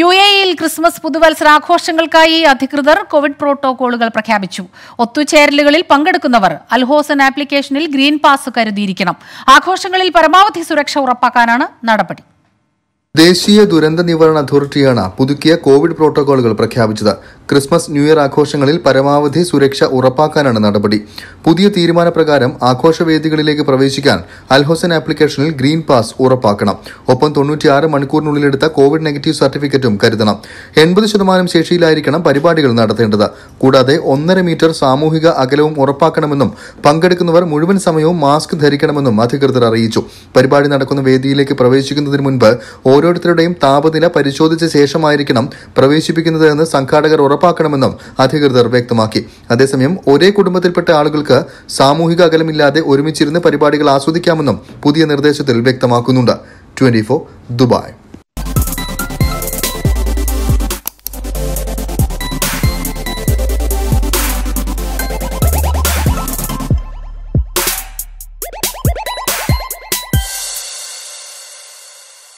യുഎഇയിൽ Christmas പുതുവത്സരാഘോഷങ്ങൾക്കായി അധികൃതർ Covid പ്രോട്ടോക്കോളുകൾ പ്രഖ്യാപിച്ചു. ഒത്തുചേരലുകളിൽ പങ്കെടുക്കുന്നവർ അൽഹോസൻ ആപ്ലിക്കേഷനിൽ ഗ്രീൻ പാസ് കരുതിയിരിക്കണം. ആഘോഷങ്ങളിൽ പരമാവധി സുരക്ഷ ഉറപ്പാക്കാനാണ് നടപടി. ദേശീയ ദുരന്ത നിവാരണ അതോറിറ്റിയാണ് പുതുക്കിയ കോവിഡ് പ്രോട്ടോക്കോളുകൾ പ്രഖ്യാപിച്ചത്. ക്രിസ്മസ് ന്യൂഇയർ ആഘോഷങ്ങളിൽ പരമാവധി സുരക്ഷ ഉറപ്പാക്കാനാണ് നടപടി. പുതിയ തീരുമാനപ്രകാരം ആഘോഷവേദികളിലേക്ക് പ്രവേശിക്കാൻ അൽഹോസൻ ആപ്ലിക്കേഷനിൽ ഗ്രീൻ പാസ് ഉറപ്പാക്കണം. ഒപ്പം 96 മണിക്കൂറിനുള്ളിലെടുത്ത കോവിഡ് നെഗറ്റീവ് സർട്ടിഫിക്കറ്റും കരുതണം. 80% ശേഷിയിലായിരിക്കണം പരിപാടികൾ നടത്തേണ്ടത്. കൂടാതെ 1.5 മീറ്റർ സാമൂഹിക അകലവും ഉറപ്പാക്കണമെന്നും പങ്കെടുക്കുന്നവർ മുഴുവൻ സമയവും മാസ്ക് ധരിക്കണമെന്നും അധികൃതർ അറിയിച്ചു. പരിപാടി നടക്കുന്ന വേദിയിലേക്ക് പ്രവേശിക്കുന്നതിന് മുൻപ് ഓരോരുത്തരുടെയും താപനില പരിശോധിച്ച ശേഷമായിരിക്കണം പ്രവേശിപ്പിക്കുന്നതെന്ന് സംഘാടകർ ഉറപ്പാക്കണമെന്നും അധികൃതർ വ്യക്തമാക്കി. അതേസമയം ഒരേ കുടുംബത്തിൽപ്പെട്ട ആളുകൾക്ക് സാമൂഹിക അകലമില്ലാതെ ഒരുമിച്ചിരുന്ന് പരിപാടികൾ ആസ്വദിക്കാമെന്നും പുതിയ നിർദ്ദേശത്തിൽ വ്യക്തമാക്കുന്നുണ്ട്. 24 ദുബായ്.